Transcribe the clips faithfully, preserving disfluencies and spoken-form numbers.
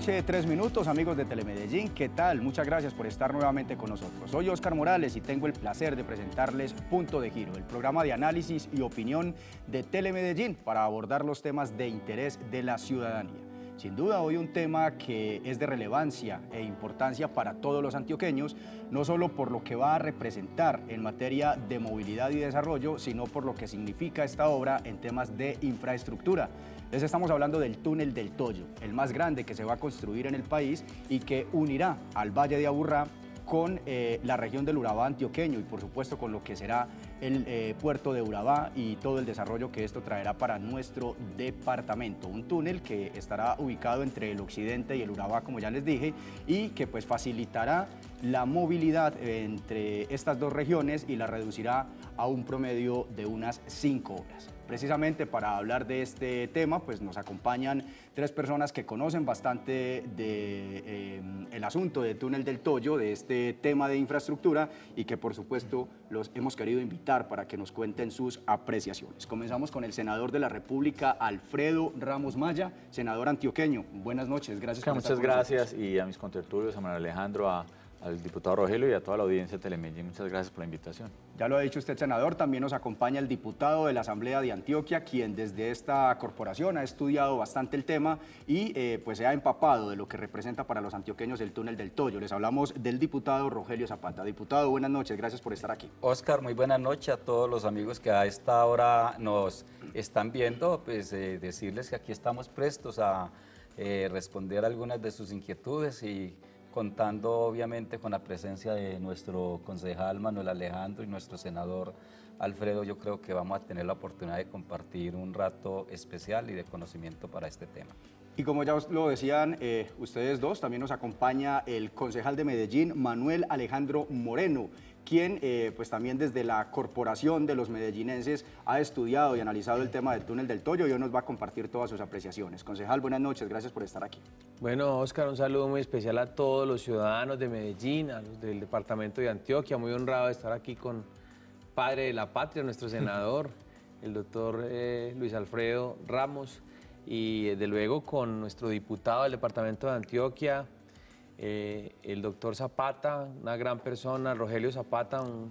noche, tres minutos, amigos de Telemedellín, ¿qué tal? Muchas gracias por estar nuevamente con nosotros. Soy Óscar Morales y tengo el placer de presentarles Punto de Giro, el programa de análisis y opinión de Telemedellín para abordar los temas de interés de la ciudadanía. Sin duda, hoy un tema que es de relevancia e importancia para todos los antioqueños, no solo por lo que va a representar en materia de movilidad y desarrollo, sino por lo que significa esta obra en temas de infraestructura. Les estamos hablando del Túnel del Toyo, el más grande que se va a construir en el país y que unirá al Valle de Aburrá con eh, la región del Urabá antioqueño y, por supuesto, con lo que será el eh, puerto de Urabá y todo el desarrollo que esto traerá para nuestro departamento. Un túnel que estará ubicado entre el occidente y el Urabá, como ya les dije, y que pues facilitará la movilidad entre estas dos regiones y la reducirá a un promedio de unas cinco horas. Precisamente para hablar de este tema, pues nos acompañan tres personas que conocen bastante de, eh, el asunto del Túnel del Toyo, de este tema de infraestructura, y que por supuesto los hemos querido invitar para que nos cuenten sus apreciaciones. Comenzamos con el senador de la República, Alfredo Ramos Maya, senador antioqueño. Buenas noches, gracias por estar con nosotros. Muchas gracias, y a mis contertulios, a Manuel Alejandro, a... al diputado Rogelio y a toda la audiencia de Telemedellín, muchas gracias por la invitación. Ya lo ha dicho usted, senador, también nos acompaña el diputado de la Asamblea de Antioquia, quien desde esta corporación ha estudiado bastante el tema y eh, pues se ha empapado de lo que representa para los antioqueños el Túnel del Toyo. Les hablamos del diputado Rogelio Zapata. Diputado, buenas noches, gracias por estar aquí. Óscar, muy buenas noches a todos los amigos que a esta hora nos están viendo, pues eh, decirles que aquí estamos prestos a eh, responder algunas de sus inquietudes y contando obviamente con la presencia de nuestro concejal Manuel Alejandro y nuestro senador Alfredo. Yo creo que vamos a tener la oportunidad de compartir un rato especial y de conocimiento para este tema. Y como ya lo decían eh, ustedes dos, también nos acompaña el concejal de Medellín, Manuel Alejandro Moreno, quien eh, pues también desde la corporación de los medellinenses ha estudiado y analizado el tema del Túnel del Toyo y hoy nos va a compartir todas sus apreciaciones. Concejal, buenas noches, gracias por estar aquí. Bueno, Óscar, un saludo muy especial a todos los ciudadanos de Medellín, a los del departamento de Antioquia, muy honrado de estar aquí con padre de la patria, nuestro senador, el doctor eh, Luis Alfredo Ramos, y desde luego con nuestro diputado del departamento de Antioquia, Eh, el doctor Zapata, una gran persona, Rogelio Zapata, un,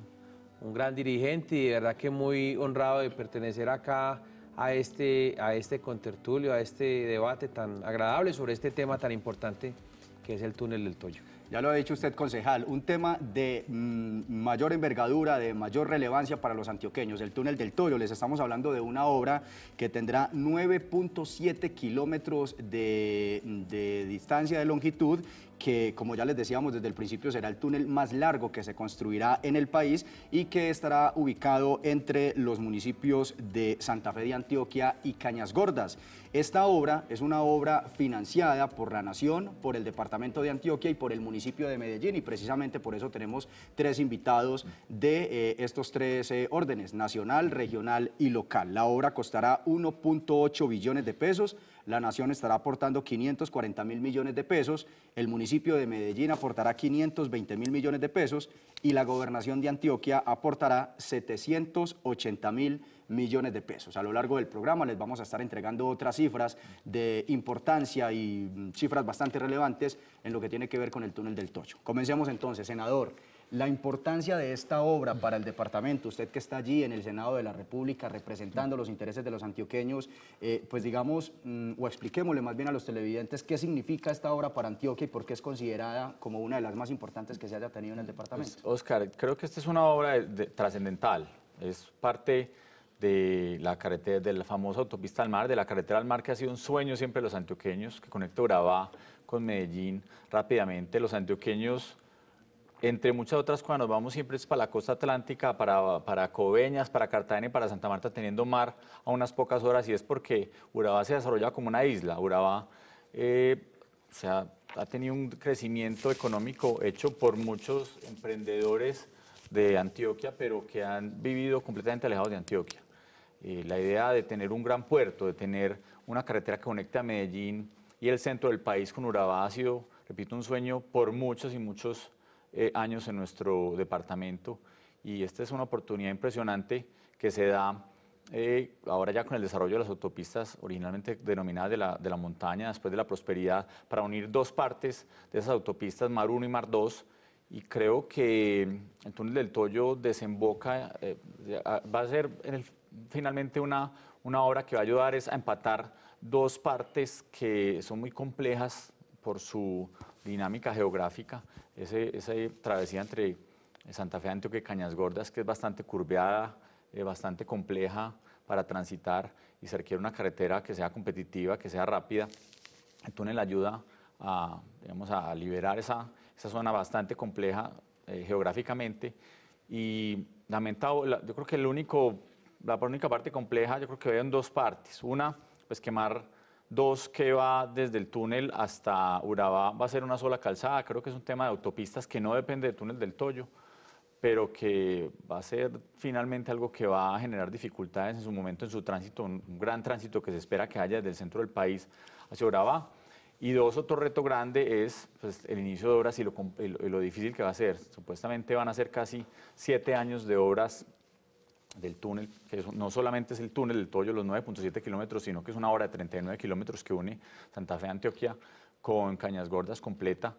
un gran dirigente, y de verdad que muy honrado de pertenecer acá a este, a este contertulio, a este debate tan agradable sobre este tema tan importante que es el Túnel del Toyo. Ya lo ha dicho usted, concejal, un tema de mmm, mayor envergadura, de mayor relevancia para los antioqueños, el Túnel del Toyo. Les estamos hablando de una obra que tendrá nueve punto siete kilómetros de, de distancia de longitud, que, como ya les decíamos desde el principio, será el túnel más largo que se construirá en el país y que estará ubicado entre los municipios de Santa Fe de Antioquia y Cañas Gordas. Esta obra es una obra financiada por la Nación, por el Departamento de Antioquia y por el municipio municipio de Medellín, y precisamente por eso tenemos tres invitados de eh, estos tres eh, órdenes, nacional, regional y local. La obra costará uno punto ocho billones de pesos, la Nación estará aportando quinientos cuarenta mil millones de pesos, el municipio de Medellín aportará quinientos veinte mil millones de pesos y la gobernación de Antioquia aportará setecientos ochenta mil millones de pesos. A lo largo del programa les vamos a estar entregando otras cifras de importancia y cifras bastante relevantes en lo que tiene que ver con el Túnel del Toyo. Comencemos entonces, senador, la importancia de esta obra para el departamento. Usted que está allí en el Senado de la República representando los intereses de los antioqueños, eh, pues digamos, mm, o expliquémosle más bien a los televidentes qué significa esta obra para Antioquia y por qué es considerada como una de las más importantes que se haya tenido en el departamento. Pues, Óscar, creo que esta es una obra de, de, trascendental, es parte de la carretera, de la famosa autopista al mar, de la carretera al mar, que ha sido un sueño siempre de los antioqueños, que conecta Urabá con Medellín rápidamente. Los antioqueños, entre muchas otras, cuando nos vamos siempre es para la costa atlántica, para, para Coveñas, para Cartagena y para Santa Marta, teniendo mar a unas pocas horas, y es porque Urabá se desarrolla como una isla. Urabá eh, se ha, ha tenido un crecimiento económico hecho por muchos emprendedores de Antioquia, pero que han vivido completamente alejados de Antioquia. Eh, la idea de tener un gran puerto, de tener una carretera que conecta a Medellín y el centro del país con Urabá ha sido, repito, un sueño por muchos y muchos eh, años en nuestro departamento, y esta es una oportunidad impresionante que se da eh, ahora ya con el desarrollo de las autopistas originalmente denominadas de la, de la montaña, después de la prosperidad, para unir dos partes de esas autopistas, Mar uno y Mar dos, y creo que el Túnel del Toyo desemboca, eh, va a ser en el, finalmente una, una obra que va a ayudar es a empatar dos partes que son muy complejas por su dinámica geográfica, ese, esa travesía entre Santa Fe de Antioquia y Cañas Gordas, que es bastante curveada, eh, bastante compleja para transitar y se requiere una carretera que sea competitiva, que sea rápida. El túnel ayuda a, digamos, a liberar esa, esa zona bastante compleja eh, geográficamente y lamentado, la, yo creo que el único, la única parte compleja yo creo que veo en dos partes, una pues que Mar dos que va desde el túnel hasta Urabá va a ser una sola calzada, creo que es un tema de autopistas que no depende del Túnel del Toyo, pero que va a ser finalmente algo que va a generar dificultades en su momento en su tránsito, un gran tránsito que se espera que haya desde el centro del país hacia Urabá. Y dos, otro reto grande es pues, el inicio de obras y lo, y lo difícil que va a ser. Supuestamente van a ser casi siete años de obras del túnel, que no solamente es el Túnel del Toyo, los nueve punto siete kilómetros, sino que es una obra de treinta y nueve kilómetros que une Santa Fe de Antioquia con Cañas Gordas completa.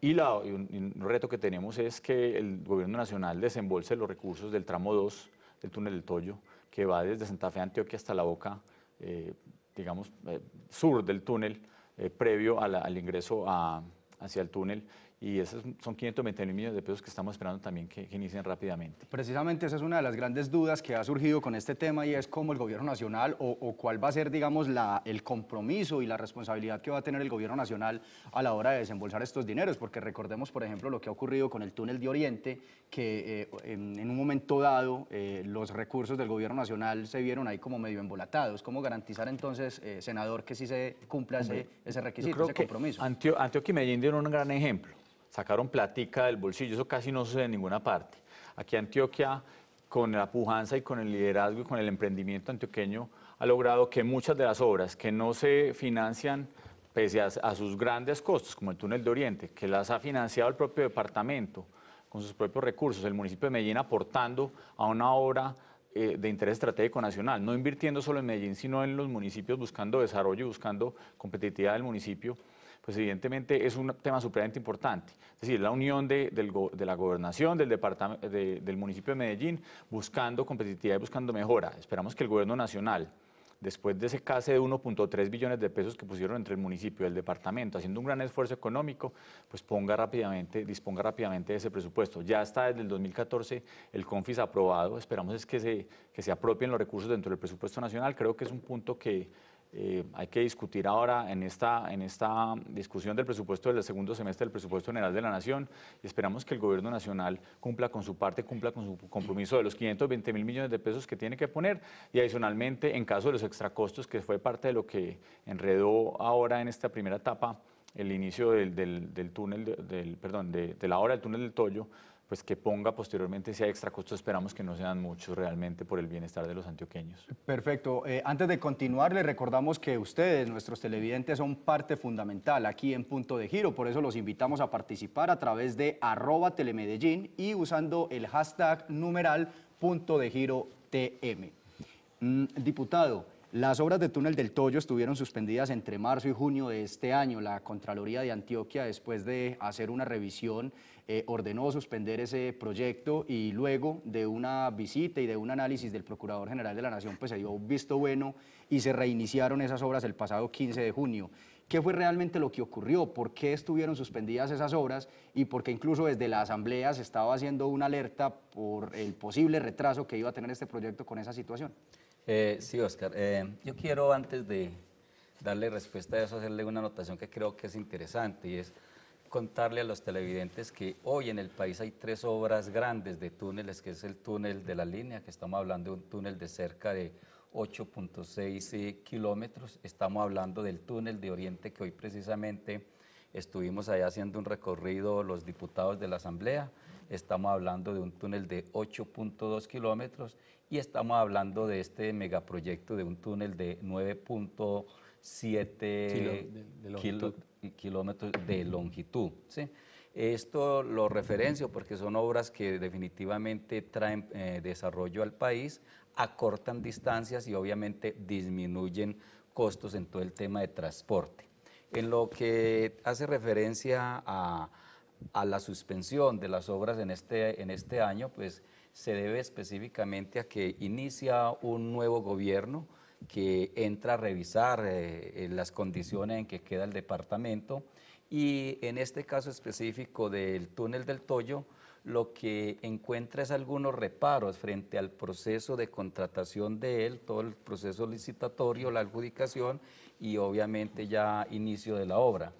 Y, la, y un, un reto que tenemos es que el Gobierno Nacional desembolse los recursos del tramo dos del Túnel del Toyo, que va desde Santa Fe de Antioquia hasta la boca, eh, digamos, eh, sur del túnel, eh, previo a la, al ingreso a, hacia el túnel. Y esos son quinientos veinte mil millones de pesos que estamos esperando también que, que inicien rápidamente. Precisamente esa es una de las grandes dudas que ha surgido con este tema y es cómo el Gobierno Nacional o, o cuál va a ser, digamos, la, el compromiso y la responsabilidad que va a tener el Gobierno Nacional a la hora de desembolsar estos dineros, porque recordemos, por ejemplo, lo que ha ocurrido con el Túnel de Oriente, que eh, en, en un momento dado eh, los recursos del Gobierno Nacional se vieron ahí como medio embolatados. ¿Cómo garantizar entonces, eh, senador, que sí se cumpla ese, ese requisito, creo ese compromiso? Que Antio Antioquia y Medellín dieron un gran ejemplo. Sacaron platica del bolsillo, eso casi no sucede en ninguna parte. Aquí Antioquia, con la pujanza y con el liderazgo y con el emprendimiento antioqueño, ha logrado que muchas de las obras que no se financian, pese a, a sus grandes costos, como el Túnel de Oriente, que las ha financiado el propio departamento, con sus propios recursos, el municipio de Medellín aportando a una obra eh, de interés estratégico nacional, no invirtiendo solo en Medellín, sino en los municipios, buscando desarrollo y buscando competitividad del municipio, pues evidentemente es un tema supremamente importante. Es decir, la unión de, del, de la gobernación, del, departamento, de, del municipio de Medellín, buscando competitividad y buscando mejora. Esperamos que el Gobierno Nacional, después de ese case de uno punto tres billones de pesos que pusieron entre el municipio y el departamento, haciendo un gran esfuerzo económico, pues ponga rápidamente, disponga rápidamente de ese presupuesto. Ya está desde el dos mil catorce el CONFIS aprobado, esperamos es que, se, que se apropien los recursos dentro del presupuesto nacional. Creo que es un punto que... Eh, hay que discutir ahora en esta, en esta discusión del presupuesto del segundo semestre del presupuesto general de la Nación y esperamos que el Gobierno Nacional cumpla con su parte, cumpla con su compromiso de los quinientos veinte mil millones de pesos que tiene que poner y adicionalmente en caso de los extracostos que fue parte de lo que enredó ahora en esta primera etapa el inicio del, del, del túnel, de, del, perdón, de, de la obra del Túnel del Toyo, pues que ponga posteriormente, si hay extra costos, esperamos que no sean muchos realmente por el bienestar de los antioqueños. Perfecto. Eh, antes de continuar, les recordamos que ustedes, nuestros televidentes, son parte fundamental aquí en Punto de Giro, por eso los invitamos a participar a través de arroba telemedellín y usando el hashtag numeral Punto de Giro T M. Mm, diputado, las obras de Túnel del Toyo estuvieron suspendidas entre marzo y junio de este año. La Contraloría de Antioquia, después de hacer una revisión, Eh, ordenó suspender ese proyecto y luego de una visita y de un análisis del Procurador General de la Nación pues se dio un visto bueno y se reiniciaron esas obras el pasado quince de junio. ¿Qué fue realmente lo que ocurrió? ¿Por qué estuvieron suspendidas esas obras? Y por qué incluso desde la Asamblea se estaba haciendo una alerta por el posible retraso que iba a tener este proyecto con esa situación. Eh, sí, Óscar. Eh, yo quiero antes de darle respuesta a eso hacerle una anotación que creo que es interesante y es contarle a los televidentes que hoy en el país hay tres obras grandes de túneles, que es el Túnel de la Línea, que estamos hablando de un túnel de cerca de ocho punto seis kilómetros, estamos hablando del Túnel de Oriente, que hoy precisamente estuvimos allá haciendo un recorrido los diputados de la Asamblea, estamos hablando de un túnel de ocho punto dos kilómetros y estamos hablando de este megaproyecto de un túnel de nueve punto siete kilómetros de longitud, ¿sí? Esto lo referencio porque son obras que definitivamente traen eh, desarrollo al país, acortan distancias y obviamente disminuyen costos en todo el tema de transporte. En lo que hace referencia a, a la suspensión de las obras en este, en este año, pues se debe específicamente a que inicia un nuevo gobierno que entra a revisar eh, las condiciones en que queda el departamento, y en este caso específico del túnel del Toyo, lo que encuentra es algunos reparos frente al proceso de contratación de él, todo el proceso licitatorio, la adjudicación y obviamente ya inicio de la obra.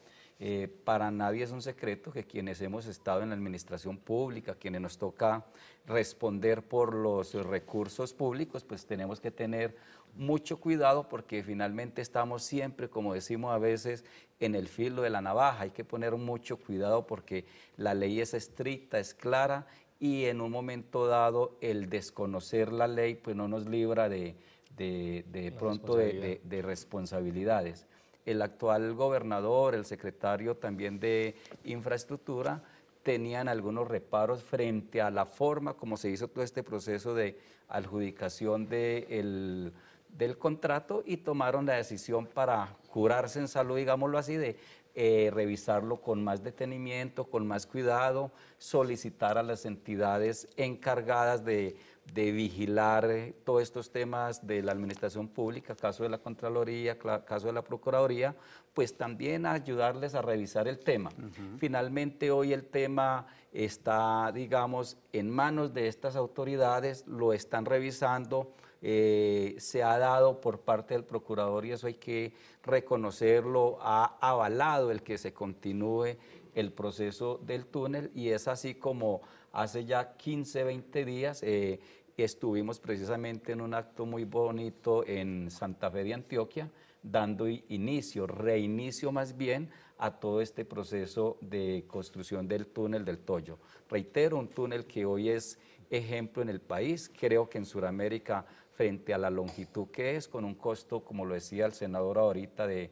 Eh, para nadie es un secreto que quienes hemos estado en la administración pública, quienes nos toca responder por los recursos públicos, pues tenemos que tener mucho cuidado, porque finalmente estamos siempre, como decimos a veces, en el filo de la navaja. Hay que poner mucho cuidado porque la ley es estricta, es clara, y en un momento dado el desconocer la ley pues no nos libra de, de, de pronto responsabilidad. de, de, de responsabilidades. El actual gobernador, el secretario también de Infraestructura, tenían algunos reparos frente a la forma como se hizo todo este proceso de adjudicación de el, del contrato, y tomaron la decisión para curarse en salud, digámoslo así, de eh, revisarlo con más detenimiento, con más cuidado, solicitar a las entidades encargadas de, de vigilar eh, todos estos temas de la administración pública, caso de la Contraloría, caso de la Procuraduría, pues también ayudarles a revisar el tema. Uh-huh. Finalmente hoy el tema está, digamos, en manos de estas autoridades, lo están revisando. Eh, se ha dado por parte del procurador, y eso hay que reconocerlo, ha avalado el que se continúe el proceso del túnel, y es así como hace ya quince, veinte días eh, estuvimos precisamente en un acto muy bonito en Santa Fe de Antioquia, dando inicio, reinicio más bien, a todo este proceso de construcción del túnel del Toyo. Reitero, un túnel que hoy es ejemplo en el país, creo que en Sudamérica, frente a la longitud que es, con un costo, como lo decía el senador ahorita, de,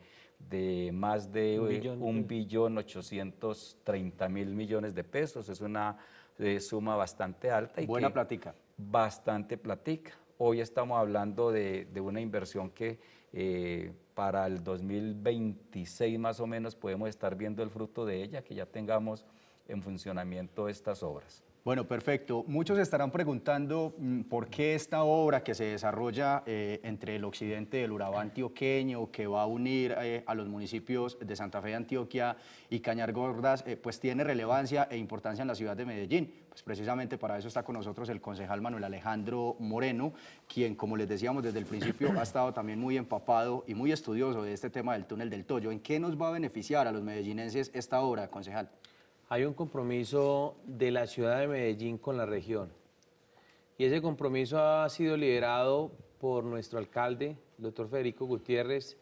de más de un billón ochocientos treinta mil millones de pesos. Es una eh, suma bastante alta. Y buena platica. Bastante platica. Hoy estamos hablando de, de una inversión que eh, para el dos mil veintiséis más o menos podemos estar viendo el fruto de ella, que ya tengamos en funcionamiento estas obras. Bueno, perfecto. Muchos estarán preguntando por qué esta obra que se desarrolla eh, entre el occidente del Urabá antioqueño, que va a unir eh, a los municipios de Santa Fe de Antioquia y Cañas Gordas, eh, pues tiene relevancia e importancia en la ciudad de Medellín. Pues precisamente para eso está con nosotros el concejal Manuel Alejandro Moreno, quien, como les decíamos desde el principio, ha estado también muy empapado y muy estudioso de este tema del túnel del Toyo. ¿En qué nos va a beneficiar a los medellinenses esta obra, concejal? Hay un compromiso de la ciudad de Medellín con la región, y ese compromiso ha sido liderado por nuestro alcalde, el doctor Federico Gutiérrez.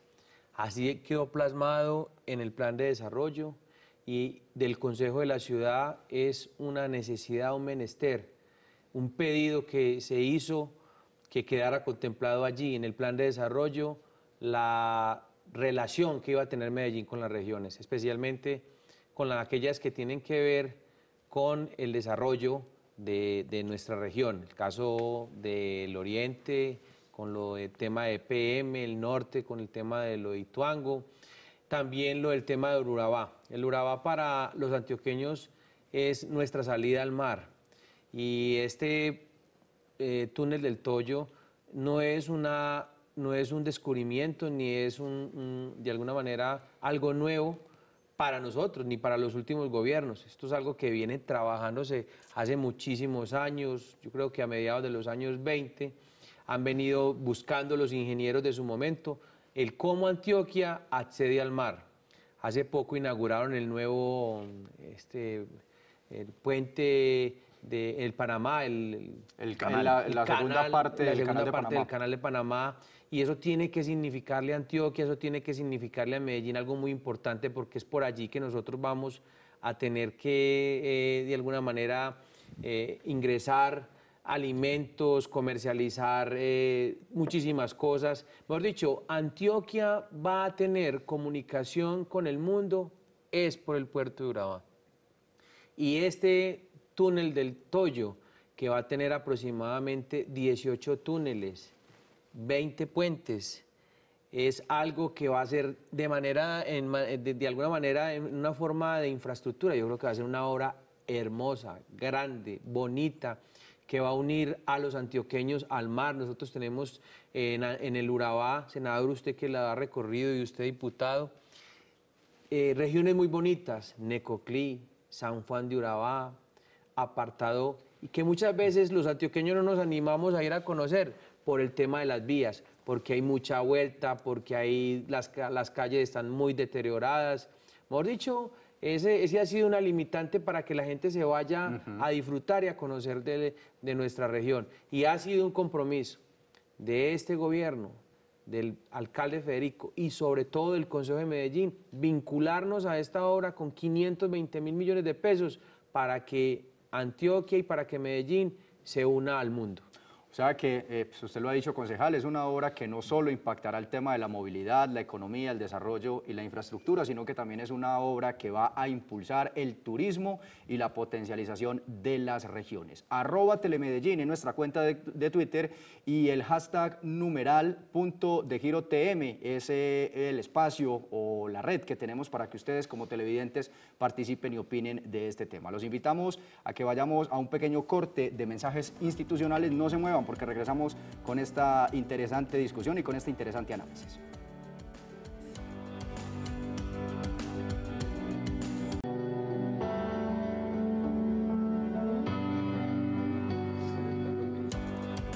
Así quedó plasmado en el plan de desarrollo y del Consejo de la Ciudad. Es una necesidad, un menester, un pedido que se hizo que quedara contemplado allí en el plan de desarrollo la relación que iba a tener Medellín con las regiones, especialmente con aquellas que tienen que ver con el desarrollo de, de nuestra región, el caso del oriente, con lo del tema de E P M, el norte, con el tema de lo de Ituango, también lo del tema de Urabá. El Urabá para los antioqueños es nuestra salida al mar, y este eh, túnel del Toyo no es una, no es un descubrimiento, ni es un, un, de alguna manera algo nuevo para nosotros, ni para los últimos gobiernos. Esto es algo que viene trabajándose hace muchísimos años. Yo creo que a mediados de los años veinte han venido buscando los ingenieros de su momento el cómo Antioquia accede al mar. Hace poco inauguraron el nuevo este, el puente de el Panamá, el, el canal, el, la, el la canal, segunda parte, la del, segunda canal parte de del canal de Panamá. Y eso tiene que significarle a Antioquia, eso tiene que significarle a Medellín algo muy importante, porque es por allí que nosotros vamos a tener que, eh, de alguna manera, eh, ingresar alimentos, comercializar eh, muchísimas cosas. Mejor dicho, Antioquia va a tener comunicación con el mundo, es por el puerto de Urabá. Y este túnel del Toyo que va a tener aproximadamente dieciocho túneles, veinte puentes. Es algo que va a ser de, manera, en, de, de alguna manera en una forma de infraestructura. Yo creo que va a ser una obra hermosa, grande, bonita, que va a unir a los antioqueños al mar. Nosotros tenemos en, en el Urabá, senador, usted que la ha recorrido y usted diputado, eh, regiones muy bonitas, Necoclí, San Juan de Urabá, Apartado, y que muchas veces los antioqueños no nos animamos a ir a conocer por el tema de las vías, porque hay mucha vuelta, porque hay, las, las calles están muy deterioradas. Mejor dicho, ese, ese ha sido una limitante para que la gente se vaya uh-huh. a disfrutar y a conocer de, de nuestra región. Y ha sido un compromiso de este gobierno, del alcalde Federico y sobre todo del Consejo de Medellín, vincularnos a esta obra con quinientos veinte mil millones de pesos para que Antioquia y para que Medellín se una al mundo. O sea que, eh, pues usted lo ha dicho, concejal, es una obra que no solo impactará el tema de la movilidad, la economía, el desarrollo y la infraestructura, sino que también es una obra que va a impulsar el turismo y la potencialización de las regiones. Arroba Telemedellín en nuestra cuenta de, de Twitter y el hashtag numeral punto de giro T M es eh, el espacio o la red que tenemos para que ustedes como televidentes participen y opinen de este tema. Los invitamos a que vayamos a un pequeño corte de mensajes institucionales. No se muevan, porque regresamos con esta interesante discusión y con este interesante análisis.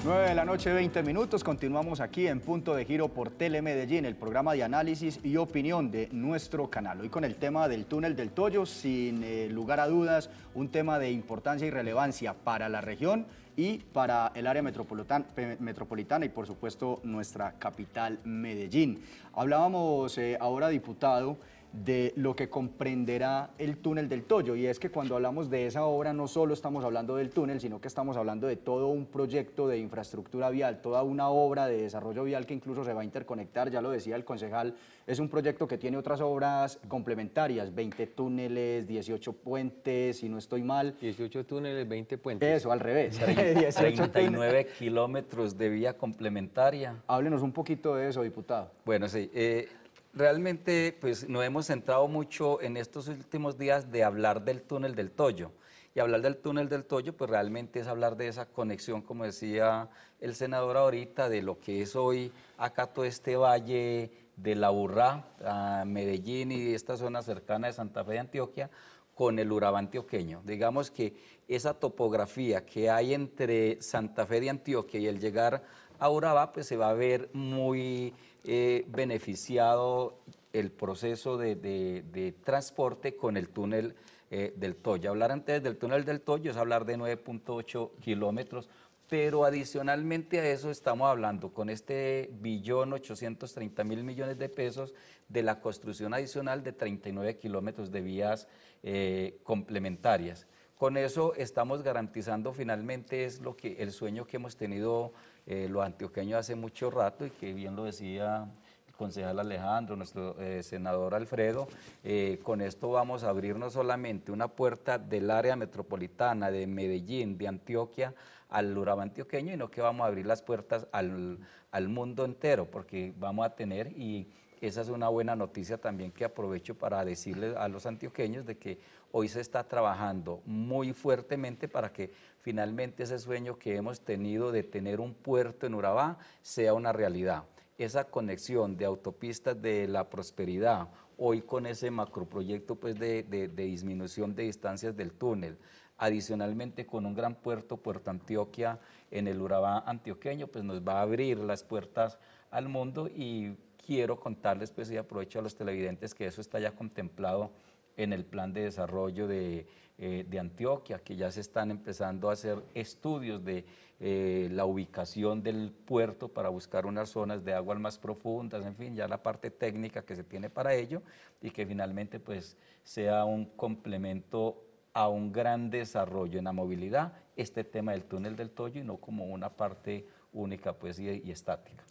nueve de la noche, veinte minutos, continuamos aquí en Punto de Giro por Telemedellín, el programa de análisis y opinión de nuestro canal. Hoy con el tema del túnel del Toyo, sin eh, lugar a dudas, un tema de importancia y relevancia para la región y para el área metropolitana y, por supuesto, nuestra capital, Medellín. Hablábamos eh, ahora, diputado, de lo que comprenderá el túnel del Toyo, y es que cuando hablamos de esa obra no solo estamos hablando del túnel, sino que estamos hablando de todo un proyecto de infraestructura vial, toda una obra de desarrollo vial que incluso se va a interconectar, ya lo decía el concejal, es un proyecto que tiene otras obras complementarias, veinte túneles, dieciocho puentes, si no estoy mal. dieciocho túneles, veinte puentes. Eso, al revés. treinta y nueve kilómetros de vía complementaria. Háblenos un poquito de eso, diputado. Bueno, sí. Eh... Realmente, pues, nos hemos centrado mucho en estos últimos días de hablar del túnel del Toyo. Y hablar del túnel del Toyo, pues, realmente es hablar de esa conexión, como decía el senador ahorita, de lo que es hoy acá todo este valle de la Aburrá, a Medellín y esta zona cercana de Santa Fe de Antioquia, con el Urabá antioqueño. Digamos que esa topografía que hay entre Santa Fe de Antioquia y el llegar a Urabá, pues, se va a ver muy... Eh, beneficiado el proceso de, de, de transporte con el túnel eh, del Toyo. Hablar antes del túnel del Toyo es hablar de nueve punto ocho kilómetros, pero adicionalmente a eso estamos hablando con este billón ochocientos treinta mil millones de pesos de la construcción adicional de treinta y nueve kilómetros de vías eh, complementarias. Con eso estamos garantizando finalmente es lo que, el sueño que hemos tenido Eh, los antioqueños hace mucho rato y que bien lo decía el concejal Alejandro, nuestro eh, senador Alfredo, eh, con esto vamos a abrir no solamente una puerta del área metropolitana de Medellín, de Antioquia, al Urabá antioqueño, sino que vamos a abrir las puertas al, al mundo entero, porque vamos a tener, y esa es una buena noticia también que aprovecho para decirles a los antioqueños, de que hoy se está trabajando muy fuertemente para que finalmente ese sueño que hemos tenido de tener un puerto en Urabá sea una realidad. Esa conexión de Autopistas de la Prosperidad, hoy con ese macroproyecto pues, de, de, de disminución de distancias del túnel, adicionalmente con un gran puerto, Puerto Antioquia, en el Urabá antioqueño, pues nos va a abrir las puertas al mundo y quiero contarles, pues, y aprovecho a los televidentes, que eso está ya contemplado en el plan de desarrollo de... Eh, de Antioquia, que ya se están empezando a hacer estudios de eh, la ubicación del puerto para buscar unas zonas de aguas más profundas, en fin, ya la parte técnica que se tiene para ello y que finalmente pues sea un complemento a un gran desarrollo en la movilidad, este tema del túnel del Toyo y no como una parte única pues y, y estática.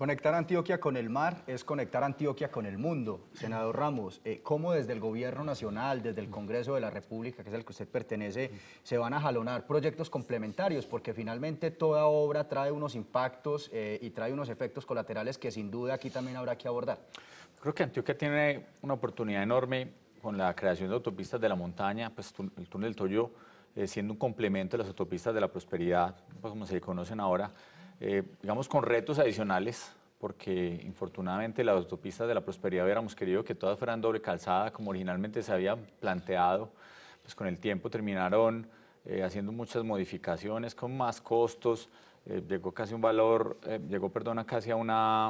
Conectar Antioquia con el mar es conectar Antioquia con el mundo. Senador Ramos, eh, ¿cómo desde el Gobierno Nacional, desde el Congreso de la República, que es el que usted pertenece, se van a jalonar proyectos complementarios? Porque finalmente toda obra trae unos impactos eh, y trae unos efectos colaterales que sin duda aquí también habrá que abordar. Creo que Antioquia tiene una oportunidad enorme con la creación de autopistas de la montaña, pues el Túnel del Toyo, eh, siendo un complemento de las autopistas de la prosperidad, pues, como se conocen ahora, Eh, digamos con retos adicionales, porque infortunadamente las autopistas de la prosperidad hubiéramos querido que todas fueran doble calzada, como originalmente se había planteado, pues con el tiempo terminaron eh, haciendo muchas modificaciones con más costos, eh, llegó casi un valor, eh, llegó, perdona, casi a, una,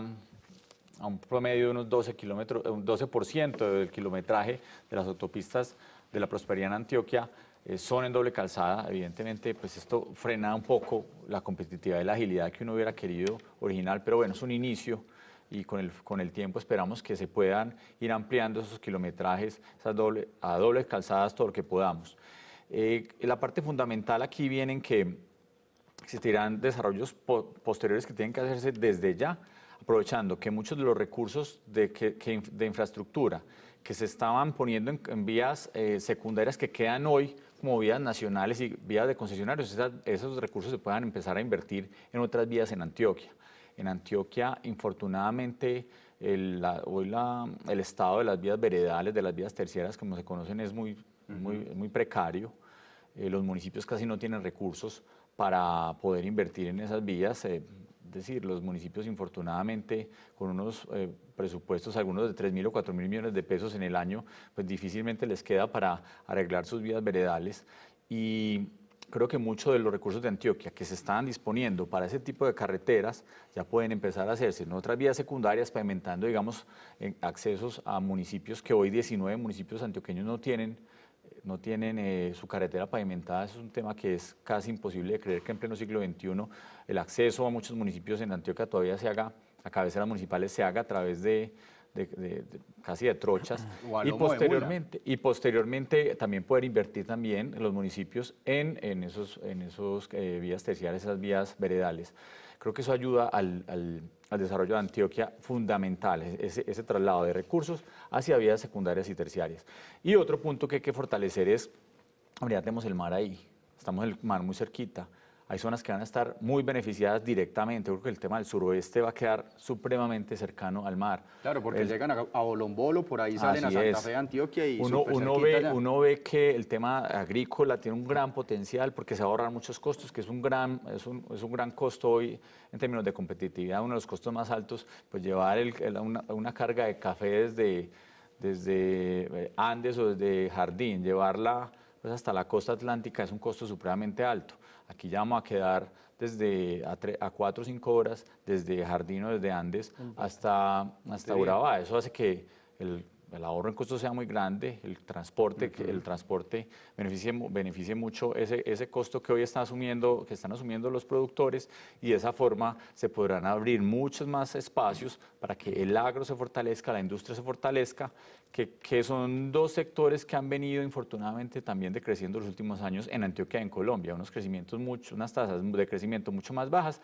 a un promedio de unos doce kilómetros, un doce por ciento del kilometraje de las autopistas de la prosperidad en Antioquia. Eh, son en doble calzada, evidentemente pues esto frena un poco la competitividad y la agilidad que uno hubiera querido original, pero bueno, es un inicio y con el, con el tiempo esperamos que se puedan ir ampliando esos kilometrajes esas doble, a dobles calzadas todo lo que podamos. Eh, la parte fundamental aquí viene en que existirán desarrollos po posteriores que tienen que hacerse desde ya, aprovechando que muchos de los recursos de, que, que, de infraestructura que se estaban poniendo en, en vías eh, secundarias que quedan hoy como vías nacionales y vías de concesionarios, esas, esos recursos se puedan empezar a invertir en otras vías en Antioquia. En Antioquia, infortunadamente, el, la, hoy la, el estado de las vías veredales, de las vías terciarias, como se conocen, es muy, uh-huh. muy, muy precario. Eh, los municipios casi no tienen recursos para poder invertir en esas vías. Eh, Es decir, los municipios infortunadamente con unos eh, presupuestos, algunos de tres mil o cuatro mil millones de pesos en el año, pues difícilmente les queda para arreglar sus vías veredales. Y creo que muchos de los recursos de Antioquia que se están disponiendo para ese tipo de carreteras ya pueden empezar a hacerse en otras vías secundarias, pavimentando, digamos, en accesos a municipios que hoy diecinueve municipios antioqueños no tienen. no tienen eh, su carretera pavimentada. Es un tema que es casi imposible de creer que en pleno siglo veintiuno el acceso a muchos municipios en Antioquia todavía se haga, a cabeceras municipales se haga a través de, de, de, de casi de trochas, y posteriormente, y posteriormente también poder invertir también en los municipios en, en esos, en esos eh, vías terciarias, esas vías veredales. Creo que eso ayuda al, al, al desarrollo de Antioquia fundamental, ese, ese traslado de recursos hacia vías secundarias y terciarias. Y otro punto que hay que fortalecer es, ya tenemos el mar ahí, estamos el mar muy cerquita, hay zonas que van a estar muy beneficiadas directamente. Yo creo que el tema del suroeste va a quedar supremamente cercano al mar. Claro, porque el, llegan a, a Bolombolo, por ahí salen a Santa Fe de Antioquia y uno, uno, ve, uno ve que el tema agrícola tiene un gran potencial porque se va a ahorrar muchos costos, que es un gran, es un, es un gran costo hoy en términos de competitividad, uno de los costos más altos, pues llevar el, el, una, una carga de café desde, desde Andes o desde Jardín, llevarla pues hasta la costa atlántica es un costo supremamente alto. Aquí ya vamos a quedar desde a, tre, a cuatro o cinco horas, desde Jardín o desde Andes hasta, hasta Urabá. Eso hace que el, el ahorro en costos sea muy grande, el transporte, uh-huh. que el transporte beneficie, beneficie mucho ese, ese costo que hoy está asumiendo, que están asumiendo los productores, y de esa forma se podrán abrir muchos más espacios para que el agro se fortalezca, la industria se fortalezca, que, que son dos sectores que han venido infortunadamente también decreciendo los últimos años en Antioquia y en Colombia, unos crecimientos mucho, unas tasas de crecimiento mucho más bajas.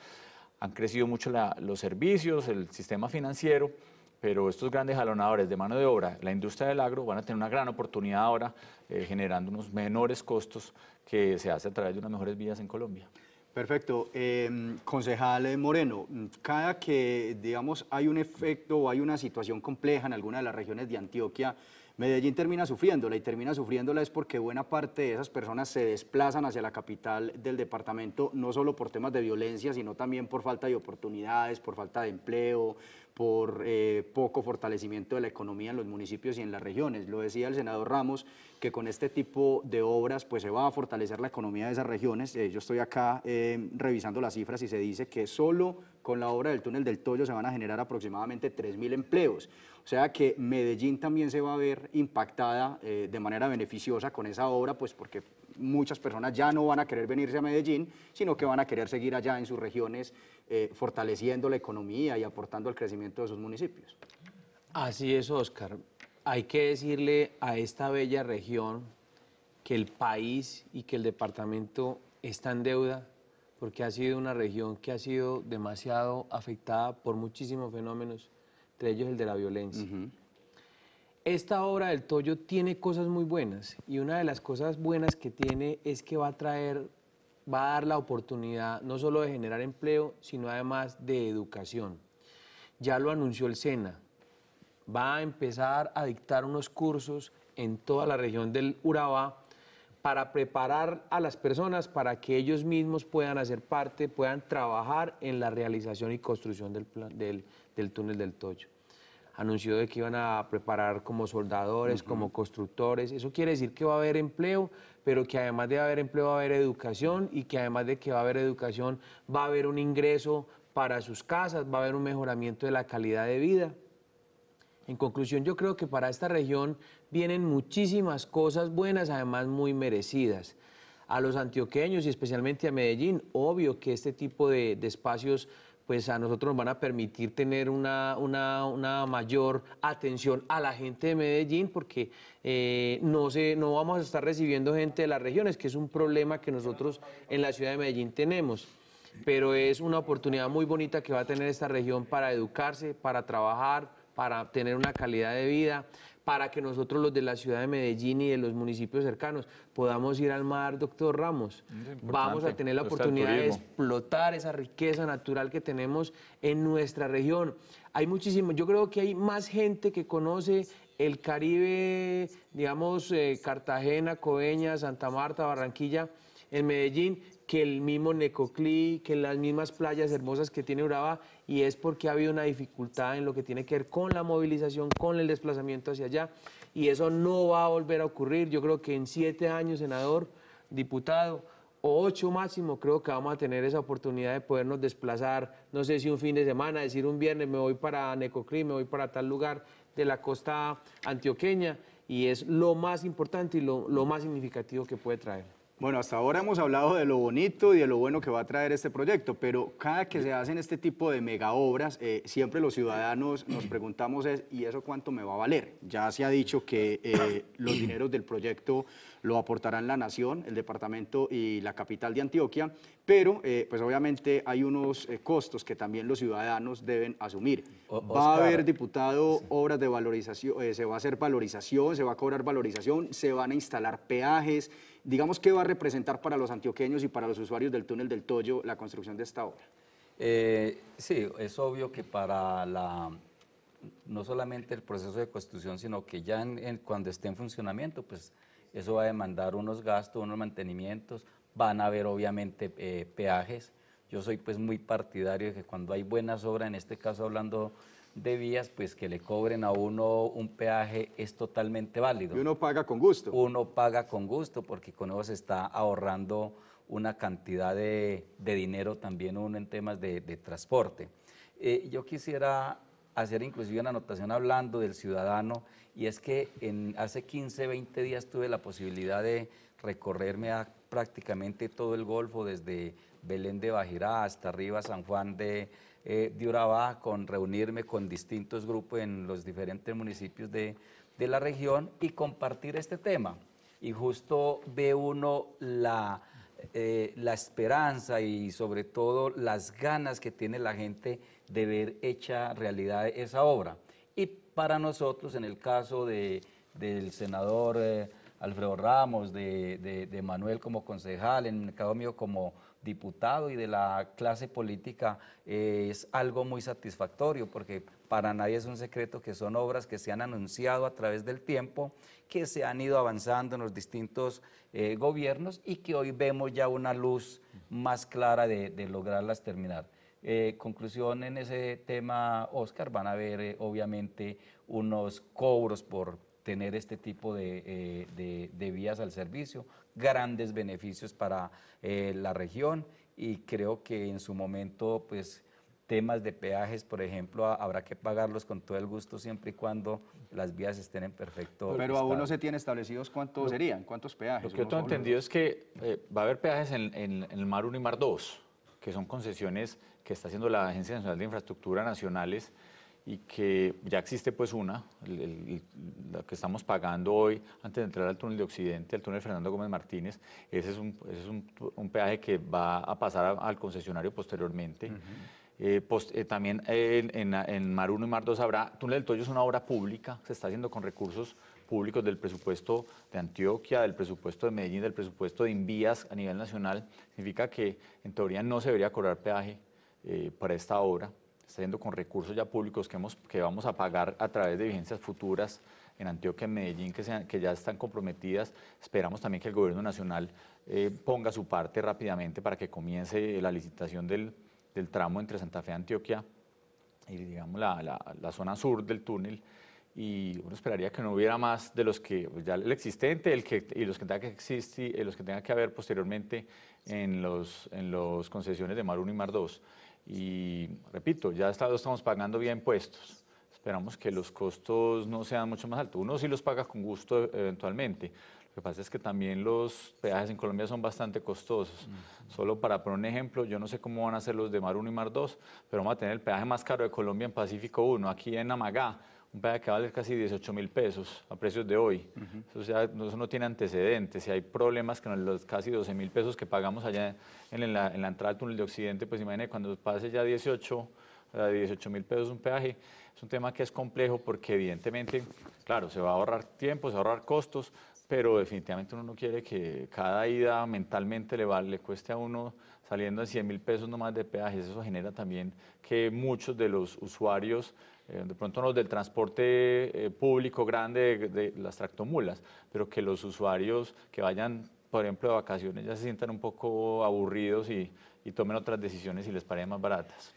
Han crecido mucho la, los servicios, el sistema financiero, pero estos grandes jalonadores de mano de obra, la industria del agro, van a tener una gran oportunidad ahora, eh, generando unos menores costos que se hace a través de unas mejores vías en Colombia. Perfecto. Eh, concejal Moreno, cada que, digamos, hay un efecto o hay una situación compleja en alguna de las regiones de Antioquia, Medellín termina sufriéndola, y termina sufriéndola es porque buena parte de esas personas se desplazan hacia la capital del departamento, no solo por temas de violencia, sino también por falta de oportunidades, por falta de empleo, por eh, poco fortalecimiento de la economía en los municipios y en las regiones. Lo decía el senador Ramos, que con este tipo de obras pues, se va a fortalecer la economía de esas regiones. Eh, yo estoy acá eh, revisando las cifras y se dice que solo con la obra del Túnel del Toyo se van a generar aproximadamente tres mil empleos. O sea que Medellín también se va a ver impactada eh, de manera beneficiosa con esa obra, pues porque muchas personas ya no van a querer venirse a Medellín, sino que van a querer seguir allá en sus regiones, eh, fortaleciendo la economía y aportando al crecimiento de sus municipios. Así es, Óscar. Hay que decirle a esta bella región que el país y que el departamento está en deuda porque ha sido una región que ha sido demasiado afectada por muchísimos fenómenos, entre ellos el de la violencia. Uh-huh. Esta obra del Toyo tiene cosas muy buenas, y una de las cosas buenas que tiene es que va a traer, va a dar la oportunidad no solo de generar empleo, sino además de educación. Ya lo anunció el SENA, va a empezar a dictar unos cursos en toda la región del Urabá para preparar a las personas para que ellos mismos puedan hacer parte, puedan trabajar en la realización y construcción del, plan, del, del Túnel del Toyo. Anunció de que iban a preparar como soldadores, uh-huh, como constructores. Eso quiere decir que va a haber empleo, pero que además de haber empleo va a haber educación, y que además de que va a haber educación va a haber un ingreso para sus casas, va a haber un mejoramiento de la calidad de vida. En conclusión, yo creo que para esta región vienen muchísimas cosas buenas, además muy merecidas. A los antioqueños y especialmente a Medellín, obvio que este tipo de, de espacios pues a nosotros nos van a permitir tener una, una, una mayor atención a la gente de Medellín, porque eh, no, se, no vamos a estar recibiendo gente de las regiones, que es un problema que nosotros en la ciudad de Medellín tenemos. Pero es una oportunidad muy bonita que va a tener esta región para educarse, para trabajar, para tener una calidad de vida, para que nosotros los de la ciudad de Medellín y de los municipios cercanos podamos ir al mar, doctor Ramos. Vamos a tener la oportunidad de explotar esa riqueza natural que tenemos en nuestra región. Hay muchísimo, yo creo que hay más gente que conoce el Caribe, digamos, eh, Cartagena, Coveñas, Santa Marta, Barranquilla, en Medellín, que el mismo Necoclí, que las mismas playas hermosas que tiene Urabá, y es porque ha habido una dificultad en lo que tiene que ver con la movilización, con el desplazamiento hacia allá, y eso no va a volver a ocurrir. Yo creo que en siete años, senador, diputado, o ocho máximo, creo que vamos a tener esa oportunidad de podernos desplazar, no sé si un fin de semana, decir un viernes me voy para Necoclí, me voy para tal lugar de la costa antioqueña, y es lo más importante y lo, lo más significativo que puede traer. Bueno, hasta ahora hemos hablado de lo bonito y de lo bueno que va a traer este proyecto, pero cada que se hacen este tipo de mega obras, eh, siempre los ciudadanos nos preguntamos es, ¿y eso cuánto me va a valer? Ya se ha dicho que eh, los dineros del proyecto lo aportarán la Nación, el Departamento y la capital de Antioquia, pero eh, pues obviamente hay unos eh, costos que también los ciudadanos deben asumir. O Oscar, va a haber, diputado, sí, obras de valorización, eh, se va a hacer valorización, se va a cobrar valorización, se van a instalar peajes. Digamos, ¿qué va a representar para los antioqueños y para los usuarios del Túnel del Toyo la construcción de esta obra? Eh, sí, es obvio que para la, no solamente el proceso de construcción, sino que ya en, en, cuando esté en funcionamiento, pues eso va a demandar unos gastos, unos mantenimientos, van a haber obviamente eh, peajes. Yo soy pues muy partidario de que cuando hay buenas obras, en este caso hablando de vías, pues que le cobren a uno un peaje es totalmente válido. Y uno paga con gusto. Uno paga con gusto, porque con eso se está ahorrando una cantidad de, de dinero también uno en temas de, de transporte. Eh, yo quisiera hacer inclusive una anotación hablando del ciudadano, y es que en, hace quince, veinte días tuve la posibilidad de recorrerme a prácticamente todo el Golfo, desde Belén de Bajirá hasta arriba San Juan de... Eh, de Urabá, con reunirme con distintos grupos en los diferentes municipios de, de la región y compartir este tema. Y justo ve uno la, eh, la esperanza y sobre todo las ganas que tiene la gente de ver hecha realidad esa obra. Y para nosotros, en el caso de, del senador eh, Alfredo Ramos, de, de, de Manuel como concejal, en el caso mío como diputado y de la clase política, eh, es algo muy satisfactorio, porque para nadie es un secreto que son obras que se han anunciado a través del tiempo, que se han ido avanzando en los distintos eh, gobiernos, y que hoy vemos ya una luz más clara de, de lograrlas terminar. Eh, conclusión en ese tema, Óscar, van a haber eh, obviamente unos cobros por tener este tipo de, eh, de, de vías al servicio, grandes beneficios para eh, la región, y creo que en su momento, pues, temas de peajes, por ejemplo, a, habrá que pagarlos con todo el gusto siempre y cuando las vías estén en perfecto estado. Pero aún no se tienen establecidos cuántos lo, serían, cuántos peajes. Lo que yo tengo entendido es que eh, va a haber peajes en, en, en el Mar uno y Mar dos, que son concesiones que está haciendo la Agencia Nacional de Infraestructura Nacionales, y que ya existe pues una, el, el, la que estamos pagando hoy antes de entrar al túnel de Occidente, al túnel Fernando Gómez Martínez. Ese es un, ese es un, un peaje que va a pasar a, al concesionario posteriormente. Uh-huh. Eh, post, eh, también eh, en, en Mar uno y Mar dos habrá. Túnel del Toyo es una obra pública, se está haciendo con recursos públicos del presupuesto de Antioquia, del presupuesto de Medellín, del presupuesto de Invías a nivel nacional. Significa que en teoría no se debería cobrar peaje eh, para esta obra. Se está haciendo con recursos ya públicos que, hemos, que vamos a pagar a través de vigencias futuras en Antioquia, en Medellín, que, sean, que ya están comprometidas. Esperamos también que el gobierno nacional eh, ponga su parte rápidamente para que comience la licitación del del tramo entre Santa Fe de Antioquia y digamos la, la, la zona sur del túnel, y uno esperaría que no hubiera más de los que ya el existente el que, y los que tenga que existir, los que tenga que haber posteriormente en los, en los concesiones de Mar uno y Mar dos. Y repito, ya estamos pagando vía impuestos. Esperamos que los costos no sean mucho más altos. Uno sí los paga con gusto eventualmente. Lo que pasa es que también los peajes en Colombia son bastante costosos. Mm-hmm. Solo para poner un ejemplo, yo no sé cómo van a ser los de Mar uno y Mar dos, pero vamos a tener el peaje más caro de Colombia en Pacífico uno, aquí en Amagá, un peaje que vale casi dieciocho mil pesos a precios de hoy. Uh-huh. Eso, o sea, eso no tiene antecedentes. Y hay problemas que los casi doce mil pesos que pagamos allá en la, en la entrada al túnel de Occidente, pues imagínate cuando pase ya dieciocho mil pesos un peaje. Es un tema que es complejo porque evidentemente, claro, se va a ahorrar tiempo, se va a ahorrar costos, pero definitivamente uno no quiere que cada ida mentalmente le, va, le cueste a uno saliendo de cien mil pesos nomás de peajes. Eso genera también que muchos de los usuarios, eh, de pronto no del transporte eh, público grande, de, de las tractomulas, pero que los usuarios que vayan, por ejemplo, de vacaciones ya se sientan un poco aburridos y, y tomen otras decisiones y les paren más baratas.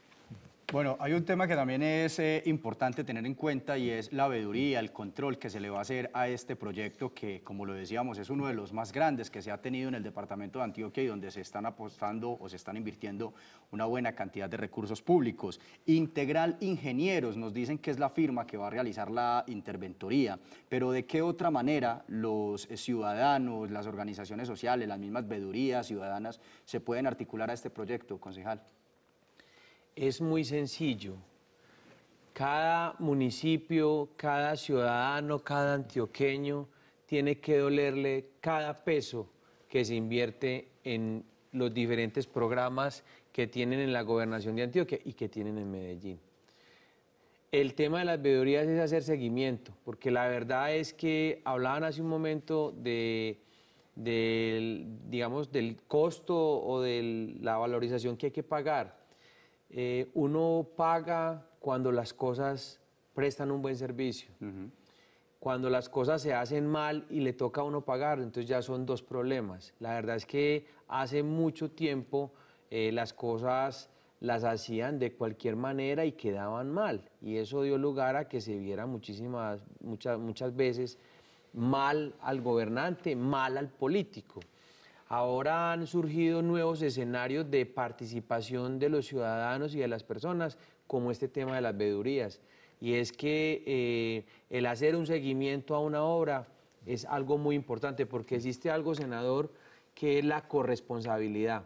Bueno, hay un tema que también es eh, importante tener en cuenta, y es la veeduría, el control que se le va a hacer a este proyecto que, como lo decíamos, es uno de los más grandes que se ha tenido en el departamento de Antioquia y donde se están apostando o se están invirtiendo una buena cantidad de recursos públicos. Integral Ingenieros nos dicen que es la firma que va a realizar la interventoría, pero ¿de qué otra manera los ciudadanos, las organizaciones sociales, las mismas veedurías ciudadanas se pueden articular a este proyecto, concejal? Es muy sencillo. Cada municipio, cada ciudadano, cada antioqueño tiene que dolerle cada peso que se invierte en los diferentes programas que tienen en la gobernación de Antioquia y que tienen en Medellín. El tema de las veedurías es hacer seguimiento, porque la verdad es que hablaban hace un momento de, de, digamos, del costo o de la valorización que hay que pagar. Eh, uno paga cuando las cosas prestan un buen servicio. Uh-huh. Cuando las cosas se hacen mal y le toca a uno pagar, entonces ya son dos problemas. La verdad es que hace mucho tiempo eh, las cosas las hacían de cualquier manera y quedaban mal. Y eso dio lugar a que se viera muchísimas, muchas, muchas veces mal al gobernante, mal al político. Ahora han surgido nuevos escenarios de participación de los ciudadanos y de las personas, como este tema de las veedurías. Y es que eh, el hacer un seguimiento a una obra es algo muy importante, porque existe algo, senador, que es la corresponsabilidad.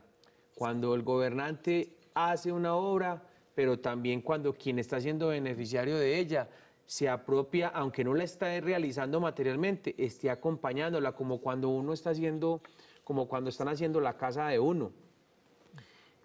Cuando el gobernante hace una obra, pero también cuando quien está siendo beneficiario de ella se apropia, aunque no la está realizando materialmente, esté acompañándola, como cuando uno está haciendo... como cuando están haciendo la casa de uno.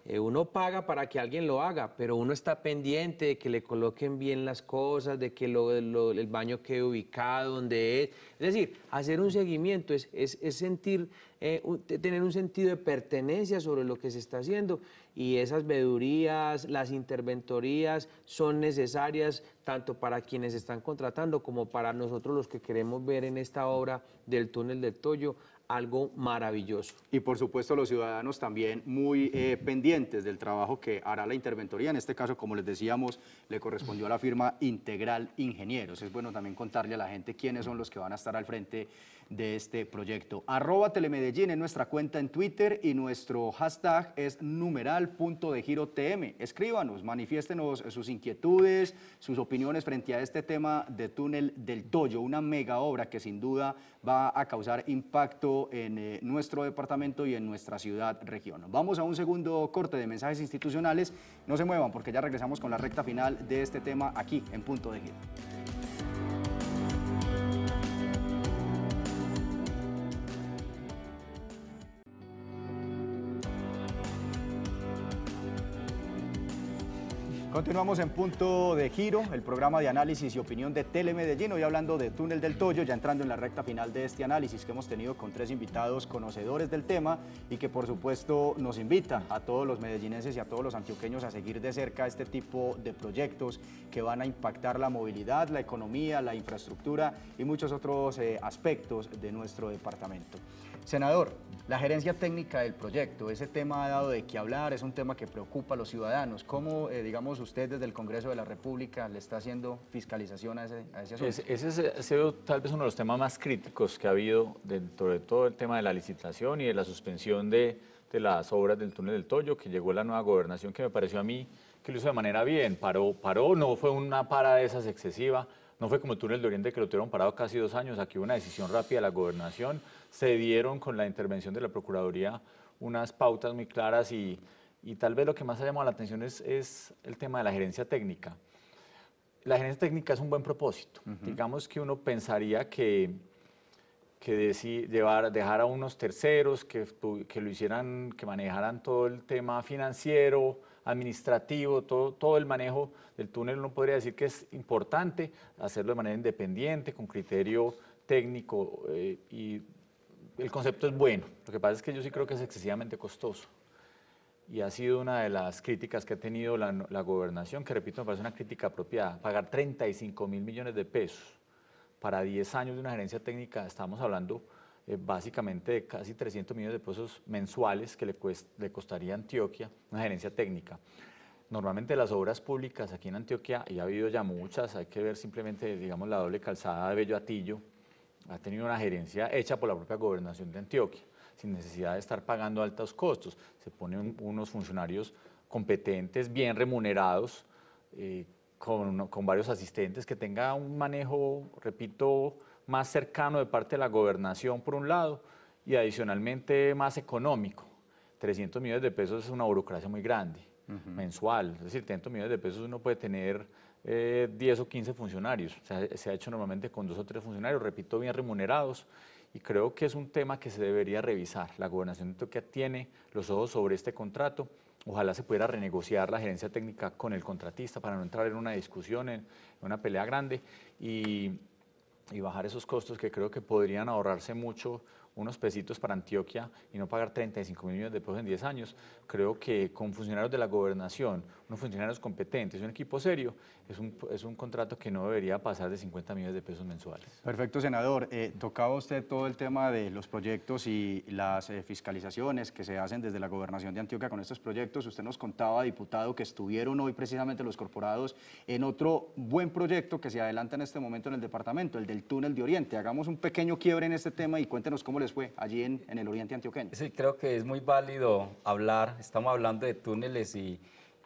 Eh, uno paga para que alguien lo haga, pero uno está pendiente de que le coloquen bien las cosas, de que lo, lo, el baño quede ubicado donde es. Es decir, hacer un seguimiento es, es, es sentir, eh, un, tener un sentido de pertenencia sobre lo que se está haciendo, y esas veedurías, las interventorías son necesarias tanto para quienes están contratando como para nosotros los que queremos ver en esta obra del túnel del Toyo algo maravilloso. Y por supuesto los ciudadanos también muy eh, pendientes del trabajo que hará la interventoría. En este caso, como les decíamos, le correspondió a la firma Integral Ingenieros. Es bueno también contarle a la gente quiénes son los que van a estar al frente de este proyecto. Arroba Telemedellín en nuestra cuenta en Twitter y nuestro hashtag es numeral punto de giro T M. Escríbanos, manifiéstenos sus inquietudes, sus opiniones frente a este tema de Túnel del Toyo, una mega obra que sin duda va a causar impacto en eh, nuestro departamento y en nuestra ciudad región. Vamos a un segundo corte de mensajes institucionales. No se muevan porque ya regresamos con la recta final de este tema aquí en Punto de Giro. Continuamos en Punto de Giro, el programa de análisis y opinión de Telemedellín, hoy hablando de Túnel del Toyo, ya entrando en la recta final de este análisis que hemos tenido con tres invitados conocedores del tema y que por supuesto nos invita a todos los medellinenses y a todos los antioqueños a seguir de cerca este tipo de proyectos que van a impactar la movilidad, la economía, la infraestructura y muchos otros eh, aspectos de nuestro departamento. Senador, la gerencia técnica del proyecto, ese tema ha dado de qué hablar, es un tema que preocupa a los ciudadanos. ¿Cómo, eh, digamos, usted desde el Congreso de la República le está haciendo fiscalización a ese, a ese asunto? Ese, ese, es, ese es tal vez uno de los temas más críticos que ha habido dentro de todo el tema de la licitación y de la suspensión de, de las obras del Túnel del Toyo, que llegó la nueva gobernación, que me pareció a mí que lo hizo de manera bien, paró, paró, no fue una parada de esas excesiva. No fue como el Túnel de Oriente, que lo tuvieron parado casi dos años. Aquí hubo una decisión rápida de la gobernación. Se dieron con la intervención de la Procuraduría unas pautas muy claras y, y tal vez lo que más ha llamado la atención es, es el tema de la gerencia técnica. La gerencia técnica es un buen propósito. Uh-huh. Digamos que uno pensaría que, que decir, llevar, dejar a unos terceros que, que lo hicieran, que manejaran todo el tema financiero, administrativo, todo, todo el manejo del túnel, uno podría decir que es importante hacerlo de manera independiente, con criterio técnico, eh, y el concepto es bueno. Lo que pasa es que yo sí creo que es excesivamente costoso y ha sido una de las críticas que ha tenido la, la gobernación, que repito, me parece una crítica apropiada. Pagar treinta y cinco mil millones de pesos para diez años de una gerencia técnica, estamos hablando básicamente de casi trescientos millones de pesos mensuales que le, cuesta, le costaría a Antioquia una gerencia técnica. Normalmente las obras públicas aquí en Antioquia, y ha habido ya muchas, hay que ver simplemente, digamos, la doble calzada de Bello a Tillo, ha tenido una gerencia hecha por la propia gobernación de Antioquia, sin necesidad de estar pagando altos costos. Se ponen unos funcionarios competentes, bien remunerados, eh, con, con varios asistentes, que tenga un manejo, repito, más cercano de parte de la gobernación por un lado y adicionalmente más económico. trescientos millones de pesos es una burocracia muy grande, uh-huh, mensual, es decir, trescientos millones de pesos uno puede tener eh, diez o quince funcionarios, o sea, se ha hecho normalmente con dos o tres funcionarios, repito, bien remunerados, y creo que es un tema que se debería revisar. La gobernación de Antioquia tiene los ojos sobre este contrato. Ojalá se pudiera renegociar la gerencia técnica con el contratista para no entrar en una discusión, en una pelea grande, y y bajar esos costos, que creo que podrían ahorrarse mucho, unos pesitos para Antioquia y no pagar treinta y cinco mil millones de pesos en diez años. Creo que con funcionarios de la gobernación, unos funcionarios competentes, un equipo serio, es un, es un contrato que no debería pasar de cincuenta millones de pesos mensuales. Perfecto, senador. Eh, tocaba usted todo el tema de los proyectos y las eh, fiscalizaciones que se hacen desde la gobernación de Antioquia con estos proyectos. Usted nos contaba, diputado, que estuvieron hoy precisamente los corporados en otro buen proyecto que se adelanta en este momento en el departamento, el del Túnel de Oriente. Hagamos un pequeño quiebre en este tema y cuéntenos cómo les fue allí en, en el oriente antioqueño. Sí, creo que es muy válido hablar, estamos hablando de túneles y,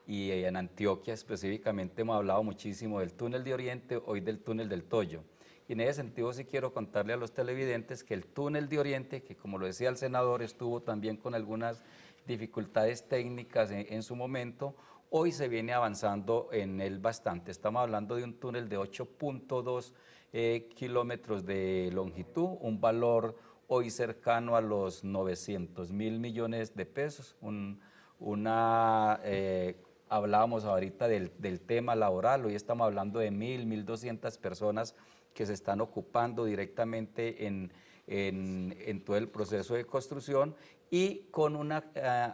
y en Antioquia específicamente hemos hablado muchísimo del Túnel de Oriente, hoy del Túnel del Toyo. Y en ese sentido sí quiero contarle a los televidentes que el Túnel de Oriente, que como lo decía el senador, estuvo también con algunas dificultades técnicas en, en su momento, hoy se viene avanzando en él bastante. Estamos hablando de un túnel de ocho punto dos eh, kilómetros de longitud, un valor hoy cercano a los novecientos mil millones de pesos. Un, una, eh, hablábamos ahorita del, del tema laboral, hoy estamos hablando de mil, mil doscientas personas que se están ocupando directamente en, en, en todo el proceso de construcción y con un uh,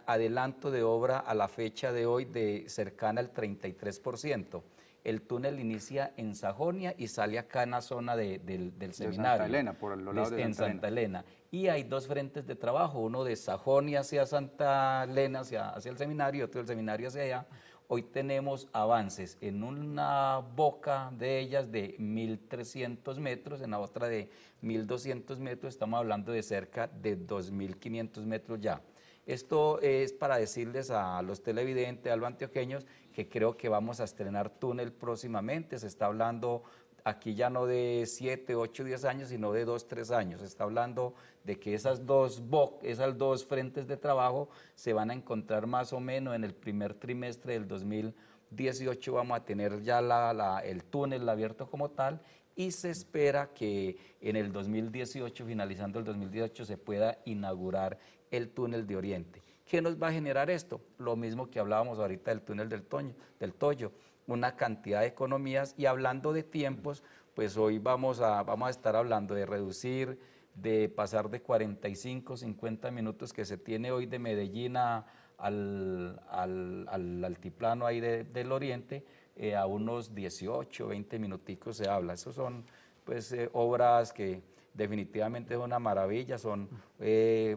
adelanto de obra a la fecha de hoy de cercana al treinta y tres por ciento. El túnel inicia en Sajonia y sale acá en la zona de, del, del Seminario. De Santa Elena, por el lado de En Santa Elena. Y hay dos frentes de trabajo, uno de Sajonia hacia Santa Elena, hacia, hacia el Seminario, otro del Seminario hacia allá. hoy tenemos avances en una boca de ellas de mil trescientos metros, en la otra de mil doscientos metros, estamos hablando de cerca de dos mil quinientos metros ya. Esto es para decirles a los televidentes, a los antioqueños, que creo que vamos a estrenar túnel próximamente. Se está hablando aquí ya no de siete, ocho, diez años, sino de dos, tres años. Se está hablando de que esas dos, esas dos frentes de trabajo se van a encontrar más o menos en el primer trimestre del dos mil dieciocho. Vamos a tener ya la, la, el túnel abierto como tal, y se espera que en el dos mil dieciocho, finalizando el dos mil dieciocho, se pueda inaugurar el túnel de Oriente. ¿Qué nos va a generar esto? Lo mismo que hablábamos ahorita del túnel del, Toño, del Toyo, una cantidad de economías. Y hablando de tiempos, pues hoy vamos a, vamos a estar hablando de reducir, de pasar de cuarenta y cinco, cincuenta minutos que se tiene hoy de Medellín a, al, al, al altiplano ahí de, del Oriente, eh, a unos dieciocho, veinte minuticos se habla. Esas son pues eh, obras que definitivamente son una maravilla, son... Eh,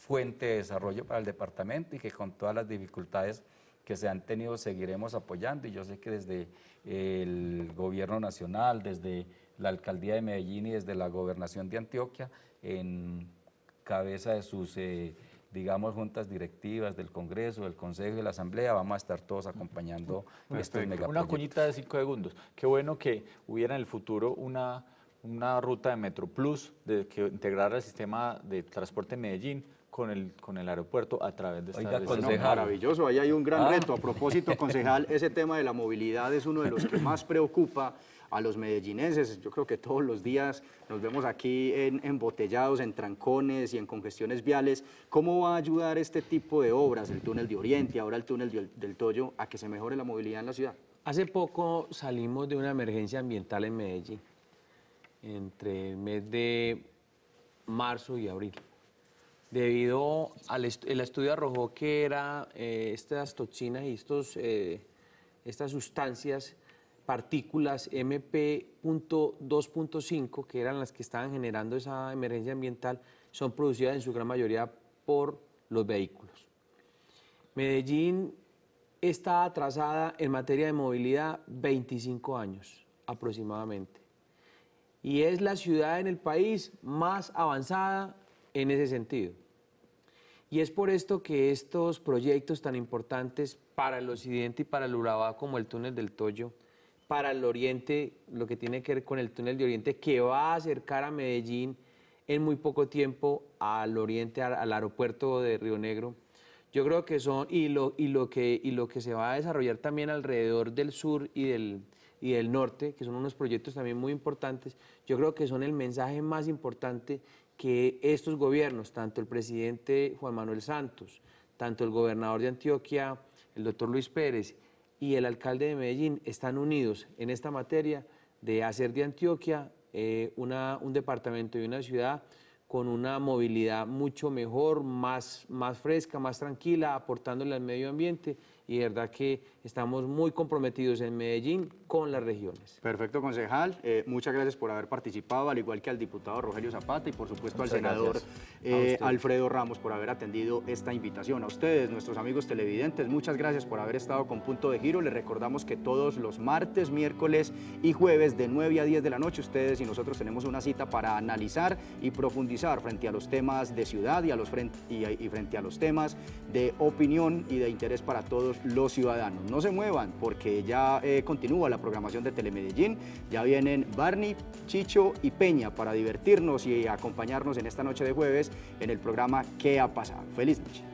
fuente de desarrollo para el departamento, y que con todas las dificultades que se han tenido seguiremos apoyando. Y yo sé que desde el gobierno nacional, desde la alcaldía de Medellín y desde la gobernación de Antioquia, en cabeza de sus, eh, digamos, juntas directivas del Congreso, del Consejo y la Asamblea, vamos a estar todos acompañando bueno, estos megaproyectos. Una cuñita de cinco segundos. Qué bueno que hubiera en el futuro una, una ruta de Metroplus de, que integrara el sistema de transporte en Medellín con el, con el aeropuerto a través de esta... Oiga, concejal. No, maravilloso, ahí hay un gran ah. reto. A propósito, concejal, ese tema de la movilidad es uno de los que más preocupa a los medellinenses. Yo creo que todos los días nos vemos aquí en, embotellados, en trancones y en congestiones viales. ¿Cómo va a ayudar este tipo de obras, el túnel de Oriente, ahora el túnel de, del Toyo, a que se mejore la movilidad en la ciudad? Hace poco salimos de una emergencia ambiental en Medellín, entre el mes de marzo y abril. Debido al est el estudio arrojó que eran eh, estas toxinas y estos, eh, estas sustancias, partículas M P dos punto cinco, que eran las que estaban generando esa emergencia ambiental, son producidas en su gran mayoría por los vehículos. Medellín está atrasada en materia de movilidad veinticinco años aproximadamente, y es la ciudad en el país más avanzada en ese sentido. Y es por esto que estos proyectos tan importantes para el occidente y para el Urabá, como el túnel del Toyo, para el oriente, lo que tiene que ver con el túnel de Oriente, que va a acercar a Medellín en muy poco tiempo al oriente, al, al aeropuerto de Río Negro, yo creo que son, y lo, y, lo que, y lo que se va a desarrollar también alrededor del sur y del, y del norte, que son unos proyectos también muy importantes, yo creo que son el mensaje más importante que estos gobiernos, tanto el presidente Juan Manuel Santos, tanto el gobernador de Antioquia, el doctor Luis Pérez, y el alcalde de Medellín, están unidos en esta materia de hacer de Antioquia eh, una, un departamento y una ciudad con una movilidad mucho mejor, más, más fresca, más tranquila, aportándole al medio ambiente. Y de verdad que estamos muy comprometidos en Medellín con las regiones. Perfecto, concejal. Eh, muchas gracias por haber participado, al igual que al diputado Rogelio Zapata y, por supuesto, muchas al senador eh, Alfredo Ramos por haber atendido esta invitación. A ustedes, nuestros amigos televidentes, muchas gracias por haber estado con Punto de Giro. Les recordamos que todos los martes, miércoles y jueves de nueve a diez de la noche, ustedes y nosotros tenemos una cita para analizar y profundizar frente a los temas de ciudad y, a los frente, y, y frente a los temas de opinión y de interés para todos los ciudadanos. No se muevan, porque ya eh, continúa la programación de Telemedellín. Ya vienen Barney, Chicho y Peña para divertirnos y acompañarnos en esta noche de jueves en el programa ¿Qué ha pasado? Feliz noche.